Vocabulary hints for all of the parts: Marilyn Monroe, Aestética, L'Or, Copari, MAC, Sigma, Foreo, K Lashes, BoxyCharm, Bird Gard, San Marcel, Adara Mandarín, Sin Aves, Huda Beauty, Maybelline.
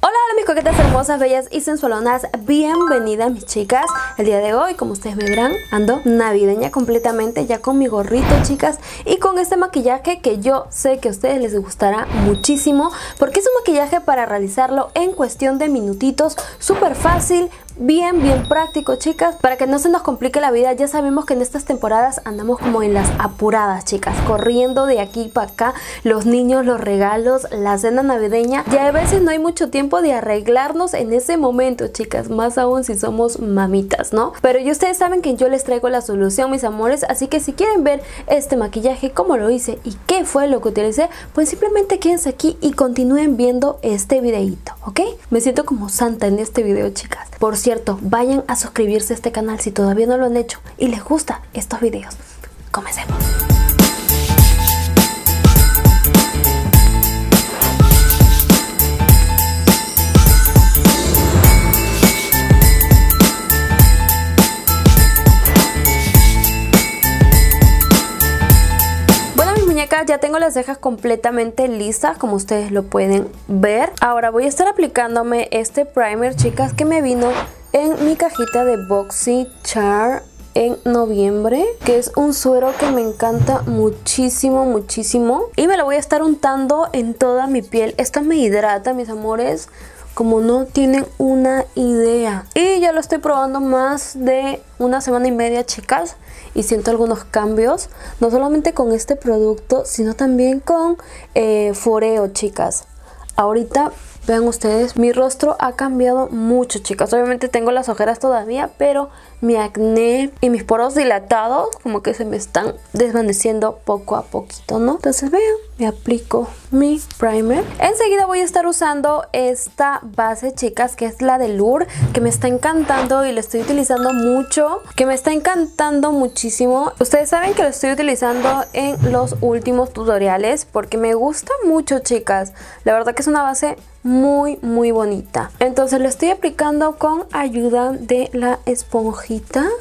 Hola mis coquetas hermosas, bellas y sensualonas, bienvenidas mis chicas. El día de hoy, como ustedes me verán, ando navideña completamente, ya con mi gorrito chicas, y con este maquillaje que yo sé que a ustedes les gustará muchísimo, porque es un maquillaje para realizarlo en cuestión de minutitos, súper fácil, bien práctico chicas, para que no se nos complique la vida. Ya sabemos que en estas temporadas andamos como en las apuradas chicas, corriendo de aquí para acá, los niños, los regalos, la cena navideña, y a veces no hay mucho tiempo de arreglarnos en ese momento chicas, más aún si somos mamitas, ¿no? Pero ya ustedes saben que yo les traigo la solución mis amores, así que si quieren ver este maquillaje, cómo lo hice y qué fue lo que utilicé, pues simplemente quédense aquí y continúen viendo este videito, ¿ok? Me siento como santa en este video chicas. Por cierto, vayan a suscribirse a este canal si todavía no lo han hecho y les gusta estos videos. Comencemos. Ya tengo las cejas completamente lisas, como ustedes lo pueden ver. Ahora voy a estar aplicándome este primer, chicas, que me vino en mi cajita de BoxyCharm en noviembre, que es un suero que me encanta muchísimo, y me lo voy a estar untando en toda mi piel. Esto me hidrata, mis amores, como no tienen una idea. Y ya lo estoy probando más de una semana y media, chicas, y siento algunos cambios, no solamente con este producto, sino también con Foreo, chicas. Ahorita, vean ustedes, mi rostro ha cambiado mucho, chicas. Obviamente tengo las ojeras todavía, pero mi acné y mis poros dilatados como que se me están desvaneciendo poco a poquito, ¿no? Entonces vean, me aplico mi primer. Enseguida voy a estar usando esta base, chicas, que es la de L'Or, que me está encantando y la estoy utilizando mucho, que me está encantando muchísimo. Ustedes saben que lo estoy utilizando en los últimos tutoriales porque me gusta mucho, chicas. La verdad que es una base muy bonita. Entonces lo estoy aplicando con ayuda de la esponjita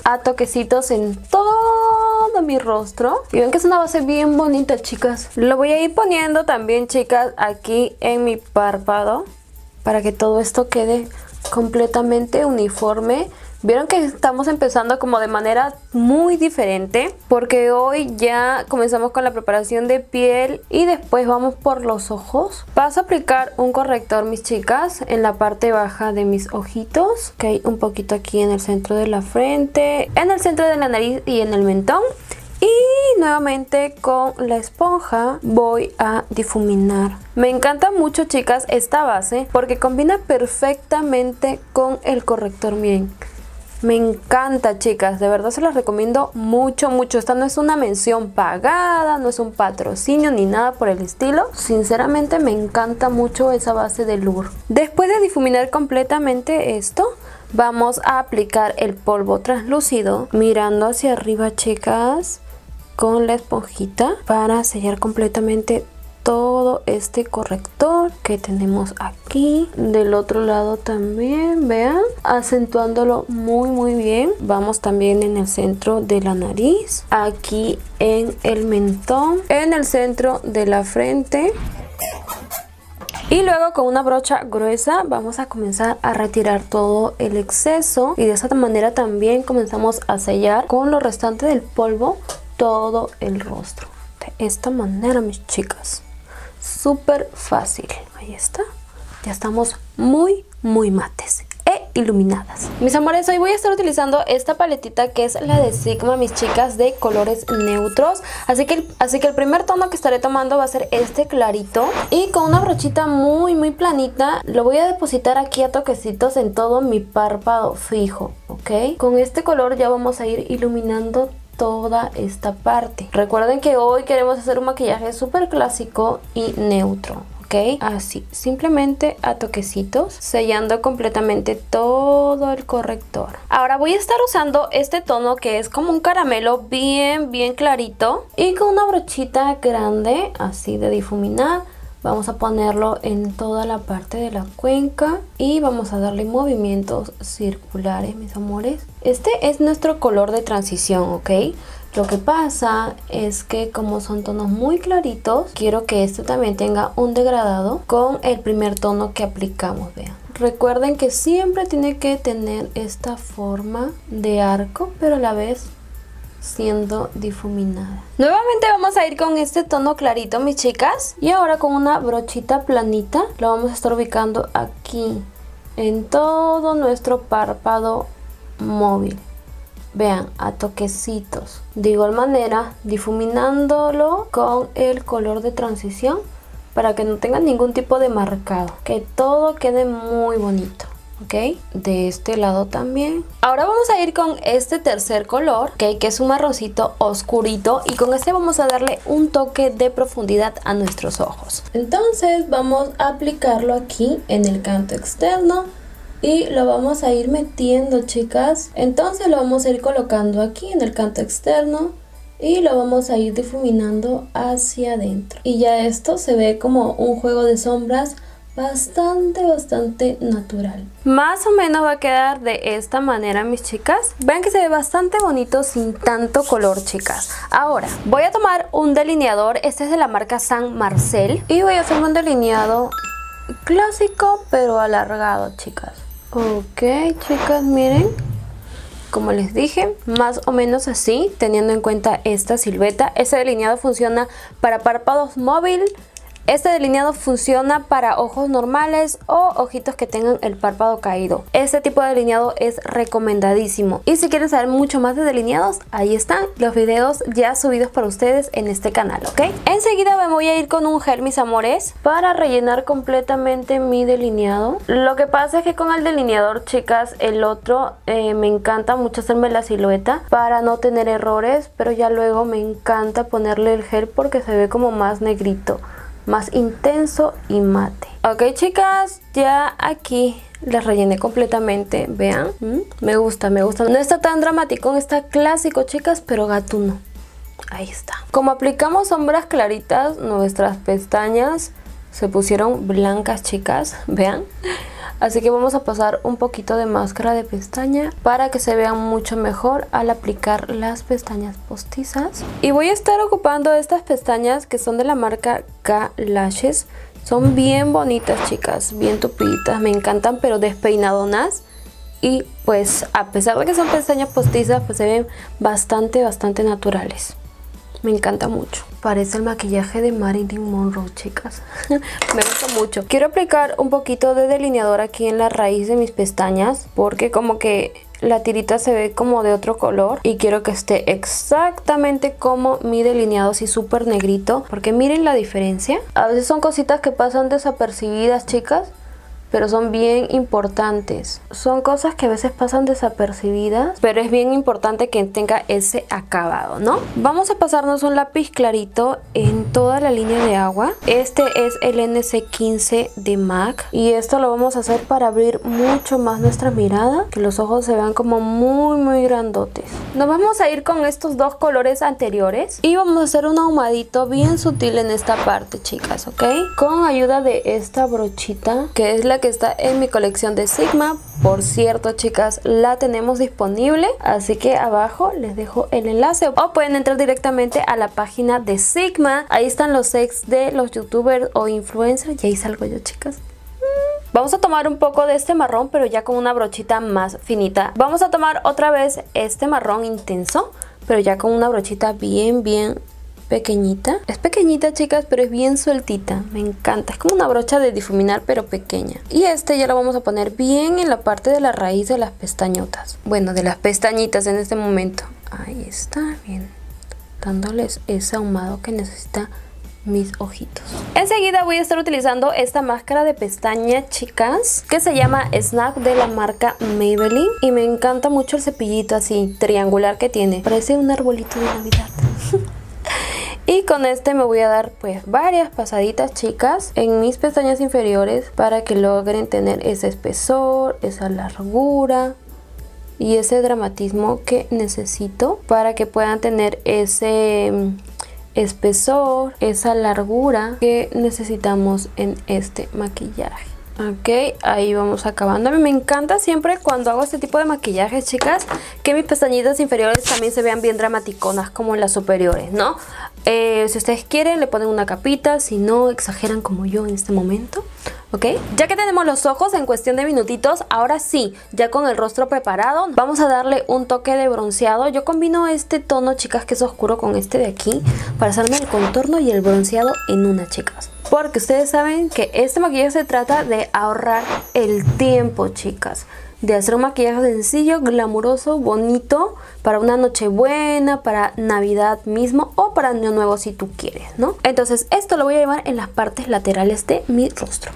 a toquecitos en todo mi rostro. Y ven que es una base bien bonita, chicas. Lo voy a ir poniendo también, chicas, aquí en mi párpado para que todo esto quede completamente uniforme. Vieron que estamos empezando como de manera muy diferente, porque hoy ya comenzamos con la preparación de piel y después vamos por los ojos. Paso a aplicar un corrector, mis chicas, en la parte baja de mis ojitos, ok, un poquito aquí en el centro de la frente, en el centro de la nariz y en el mentón. Y nuevamente con la esponja voy a difuminar. Me encanta mucho, chicas, esta base porque combina perfectamente con el corrector, miren. Me encanta, chicas, de verdad se las recomiendo mucho. Esta no es una mención pagada, no es un patrocinio ni nada por el estilo. Sinceramente me encanta mucho esa base de L'Or. Después de difuminar completamente esto, vamos a aplicar el polvo translúcido mirando hacia arriba, chicas, con la esponjita para sellar completamente todo este corrector que tenemos aquí. Del otro lado también, vean, acentuándolo muy bien. Vamos también en el centro de la nariz, aquí en el mentón, en el centro de la frente. Y luego con una brocha gruesa vamos a comenzar a retirar todo el exceso, y de esa manera también comenzamos a sellar con lo restante del polvo todo el rostro. De esta manera, mis chicas, súper fácil. Ahí está, ya estamos muy mates e iluminadas. Mis amores, hoy voy a estar utilizando esta paletita que es la de Sigma, mis chicas, de colores neutros. Así que el primer tono que estaré tomando va a ser este clarito. Y con una brochita muy planita lo voy a depositar aquí a toquecitos en todo mi párpado fijo, ¿ok? Con este color ya vamos a ir iluminando toda esta parte. Recuerden que hoy queremos hacer un maquillaje súper clásico y neutro, ¿ok? Así, simplemente a toquecitos, sellando completamente todo el corrector. Ahora voy a estar usando este tono que es como un caramelo bien clarito, y con una brochita grande, así de difuminar, Vamos a ponerlo en toda la parte de la cuenca y vamos a darle movimientos circulares, mis amores. Este es nuestro color de transición, ¿ok? Lo que pasa es que como son tonos muy claritos, quiero que esto también tenga un degradado con el primer tono que aplicamos, vean. Recuerden que siempre tiene que tener esta forma de arco, pero a la vez siendo difuminada. Nuevamente vamos a ir con este tono clarito, mis chicas. Y ahora con una brochita planita lo vamos a estar ubicando aquí, en todo nuestro párpado móvil. Vean, a toquecitos. De igual manera, difuminándolo con el color de transición para que no tenga ningún tipo de marcado. Que todo quede muy bonito, ¿ok? De este lado también. Ahora vamos a ir con este tercer color, ¿ok? Que es un marroncito oscurito. Y con este vamos a darle un toque de profundidad a nuestros ojos. Entonces vamos a aplicarlo aquí en el canto externo. Y lo vamos a ir metiendo, chicas. Entonces lo vamos a ir colocando aquí en el canto externo y lo vamos a ir difuminando hacia adentro. Y ya esto se ve como un juego de sombras bastante natural. Más o menos va a quedar de esta manera, mis chicas. Vean que se ve bastante bonito sin tanto color, chicas. Ahora voy a tomar un delineador. Este es de la marca San Marcel. Y voy a hacer un delineado clásico pero alargado, chicas. Ok, chicas, miren, como les dije, más o menos así, teniendo en cuenta esta silueta. Este delineado funciona para párpados móvil. Este delineado funciona para ojos normales o ojitos que tengan el párpado caído. Este tipo de delineado es recomendadísimo. Y si quieren saber mucho más de delineados, ahí están los videos ya subidos para ustedes en este canal, ¿ok? Enseguida me voy a ir con un gel, mis amores, para rellenar completamente mi delineado. Lo que pasa es que con el delineador, chicas, el otro, me encanta mucho hacerme la silueta para no tener errores. Pero ya luego me encanta ponerle el gel porque se ve como más negrito, más intenso y mate. Ok, chicas, ya aquí las rellené completamente, vean. Me gusta. No está tan dramático, está clásico, chicas, pero gatuno. Ahí está. Como aplicamos sombras claritas, nuestras pestañas se pusieron blancas, chicas, vean. Así que vamos a pasar un poquito de máscara de pestaña para que se vean mucho mejor al aplicar las pestañas postizas. Y voy a estar ocupando estas pestañas que son de la marca K Lashes. Son bien bonitas, chicas, bien tupiditas, me encantan, pero despeinadonas. Y pues a pesar de que son pestañas postizas, pues se ven bastante naturales. Me encanta mucho. Parece el maquillaje de Marilyn Monroe, chicas. Me gusta mucho. Quiero aplicar un poquito de delineador aquí en la raíz de mis pestañas, porque como que la tirita se ve como de otro color. Y quiero que esté exactamente como mi delineado, así súper negrito, porque miren la diferencia. A veces son cositas que pasan desapercibidas, chicas, pero son bien importantes. Son cosas que a veces pasan desapercibidas, pero es bien importante que tenga ese acabado, ¿no? Vamos a pasarnos un lápiz clarito en toda la línea de agua. Este es el NC15 de MAC. Y esto lo vamos a hacer para abrir mucho más nuestra mirada, que los ojos se vean como muy grandotes. Nos vamos a ir con estos dos colores anteriores y vamos a hacer un ahumadito bien sutil en esta parte, chicas, ¿ok? Con ayuda de esta brochita, que es la que está en mi colección de Sigma. Por cierto, chicas, la tenemos disponible, así que abajo les dejo el enlace o pueden entrar directamente a la página de Sigma. Ahí están los ex de los youtubers o influencers y ahí salgo yo, chicas. Vamos a tomar un poco de este marrón, pero ya con una brochita más finita. Vamos a tomar otra vez este marrón intenso, pero ya con una brochita bien pequeñita. Es pequeñita, chicas, pero es bien sueltita. Me encanta. Es como una brocha de difuminar, pero pequeña. Y este ya lo vamos a poner bien en la parte de la raíz de las pestañotas. Bueno, de las pestañitas en este momento. Ahí está, bien. Dándoles ese ahumado que necesita mis ojitos. Enseguida voy a estar utilizando esta máscara de pestaña, chicas, que se llama Snack, de la marca Maybelline. Y me encanta mucho el cepillito así triangular que tiene. Parece un arbolito de Navidad. Y con este me voy a dar pues varias pasaditas, chicas, en mis pestañas inferiores para que logren tener ese espesor, esa largura y ese dramatismo que necesito para que puedan tener ese espesor, esa largura que necesitamos en este maquillaje. Ok, ahí vamos acabando. A mí me encanta siempre cuando hago este tipo de maquillajes, chicas, que mis pestañitas inferiores también se vean bien dramaticonas como las superiores, ¿no? Si ustedes quieren, le ponen una capita, si no, exageran como yo en este momento. ¿Ok? Ya que tenemos los ojos en cuestión de minutitos, ahora sí, ya con el rostro preparado, vamos a darle un toque de bronceado. Yo combino este tono, chicas, que es oscuro con este de aquí, para hacerme el contorno y el bronceado en una, chicas. Porque ustedes saben que este maquillaje se trata de ahorrar el tiempo, chicas. De hacer un maquillaje sencillo, glamuroso, bonito, para una nochebuena, para Navidad mismo o para Año Nuevo si tú quieres, ¿no? Entonces esto lo voy a llevar en las partes laterales de mi rostro.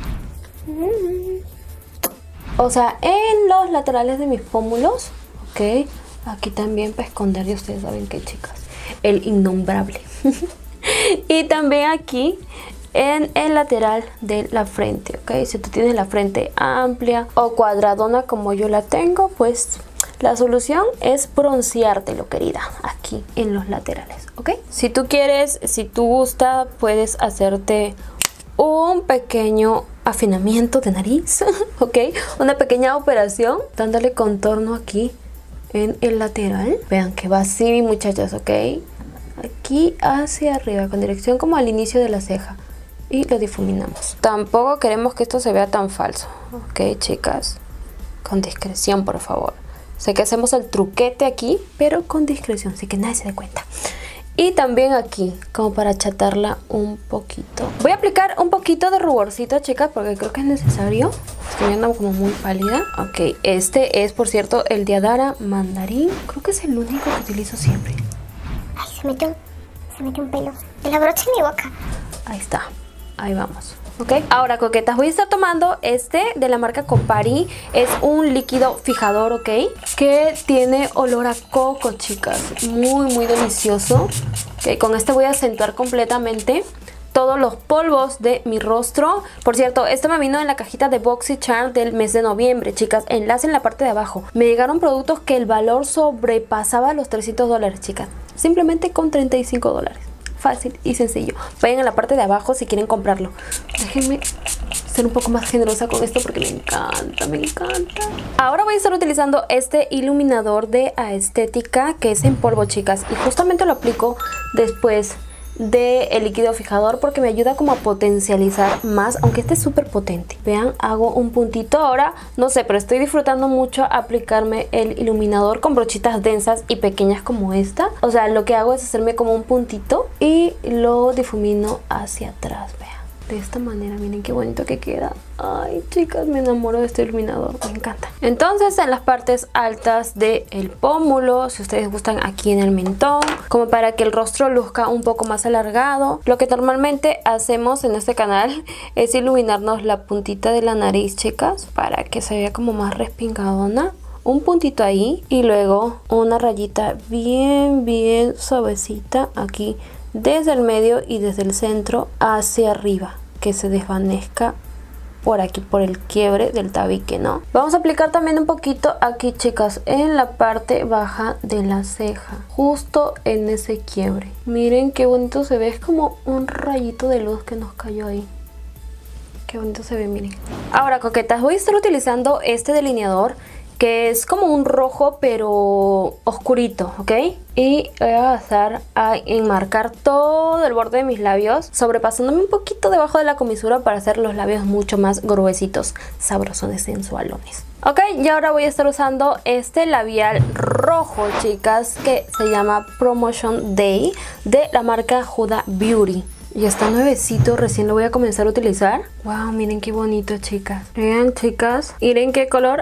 O sea, en los laterales de mis pómulos, ¿ok? Aquí también para esconder, y ustedes saben que, chicas, el innombrable. Y también aquí en el lateral de la frente, ¿ok? Si tú tienes la frente amplia o cuadradona como yo la tengo, pues la solución es bronceártelo, querida, aquí en los laterales, ¿ok? Si tú quieres, si tú gusta, puedes hacerte un pequeño afinamiento de nariz, ¿ok? Una pequeña operación, dándole contorno aquí en el lateral. Vean que va así, mis muchachas, ¿ok? Aquí hacia arriba, con dirección como al inicio de la ceja. Y lo difuminamos. Tampoco queremos que esto se vea tan falso. Ok, chicas. Con discreción, por favor. Sé que hacemos el truquete aquí, pero con discreción, así que nadie se dé cuenta. Y también aquí, como para achatarla un poquito. Voy a aplicar un poquito de ruborcito, chicas, porque creo que es necesario. Estoy viendo como muy pálida. Ok, este es, por cierto, el de Adara Mandarín. Creo que es el único que utilizo siempre. Ay, se metió un pelo de la brocha en mi boca. Ahí está. Ahí vamos, ¿ok? Ahora, coquetas, voy a estar tomando este de la marca Copari. Es un líquido fijador, ¿ok? Que tiene olor a coco, chicas. Muy, muy delicioso. Okay, con este voy a acentuar completamente todos los polvos de mi rostro. Por cierto, esto me vino en la cajita de BoxyCharm del mes de noviembre, chicas. Enlace en la parte de abajo. Me llegaron productos que el valor sobrepasaba los $300, chicas. Simplemente con $35. Fácil y sencillo. Vayan a la parte de abajo si quieren comprarlo. Déjenme ser un poco más generosa con esto porque me encanta, me encanta. Ahora voy a estar utilizando este iluminador de Aestética que es en polvo, chicas. Y justamente lo aplico después del líquido fijador porque me ayuda como a potencializar más, aunque este es súper potente. Vean, hago un puntito ahora, no sé, pero estoy disfrutando mucho aplicarme el iluminador con brochitas densas y pequeñas como esta. O sea, lo que hago es hacerme como un puntito y lo difumino hacia atrás, vean. De esta manera, miren qué bonito que queda. Ay, chicas, me enamoro de este iluminador, me encanta. Entonces, en las partes altas del pómulo, si ustedes gustan, aquí en el mentón, como para que el rostro luzca un poco más alargado. Lo que normalmente hacemos en este canal es iluminarnos la puntita de la nariz, chicas, para que se vea como más respingadona. Un puntito ahí y luego una rayita bien, bien suavecita aquí, desde el medio y desde el centro hacia arriba, que se desvanezca por aquí, por el quiebre del tabique, ¿no? Vamos a aplicar también un poquito aquí, chicas, en la parte baja de la ceja, justo en ese quiebre. Miren qué bonito se ve, es como un rayito de luz que nos cayó ahí. Qué bonito se ve, miren. Ahora, coquetas, voy a estar utilizando este delineador que es como un rojo pero oscurito, ¿ok? Y voy a pasar a enmarcar todo el borde de mis labios, sobrepasándome un poquito debajo de la comisura para hacer los labios mucho más gruesitos, sabrosones, sensualones. Ok, y ahora voy a estar usando este labial rojo, chicas, que se llama Promotion Day de la marca Huda Beauty. Y está nuevecito, recién lo voy a comenzar a utilizar. Wow, miren qué bonito, chicas. Vean, chicas, miren qué color.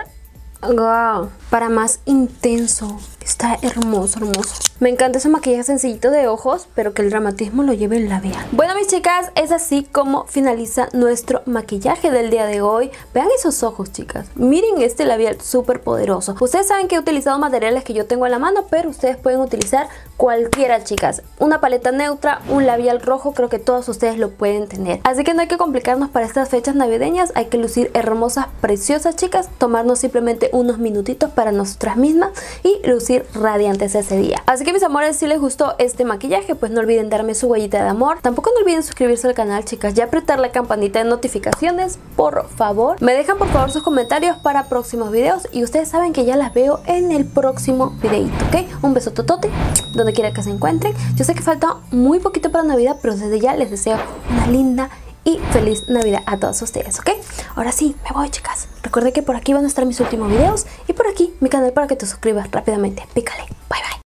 Wow, para más intenso. Está hermoso, hermoso. Me encanta ese maquillaje sencillito de ojos, pero que el dramatismo lo lleve el labial. Bueno, mis chicas, es así como finaliza nuestro maquillaje del día de hoy. Vean esos ojos, chicas. Miren este labial súper poderoso. Ustedes saben que he utilizado materiales que yo tengo a la mano, pero ustedes pueden utilizar cualquiera, chicas. Una paleta neutra, un labial rojo, creo que todos ustedes lo pueden tener. Así que no hay que complicarnos para estas fechas navideñas. Hay que lucir hermosas, preciosas, chicas. Tomarnos simplemente unos minutitos para nosotras mismas y lucir salir radiantes ese día. Así que mis amores, si les gustó este maquillaje, pues no olviden darme su huellita de amor. Tampoco no olviden suscribirse al canal, chicas, y apretar la campanita de notificaciones, por favor. Me dejan por favor sus comentarios para próximos videos y ustedes saben que ya las veo en el próximo videito, ¿ok? Un beso totote, donde quiera que se encuentren. Yo sé que falta muy poquito para Navidad, pero desde ya les deseo una linda y feliz Navidad a todos ustedes, ¿ok? Ahora sí, me voy, chicas. Recuerden que por aquí van a estar mis últimos videos y por aquí mi canal para que te suscribas rápidamente. Pícale, bye bye.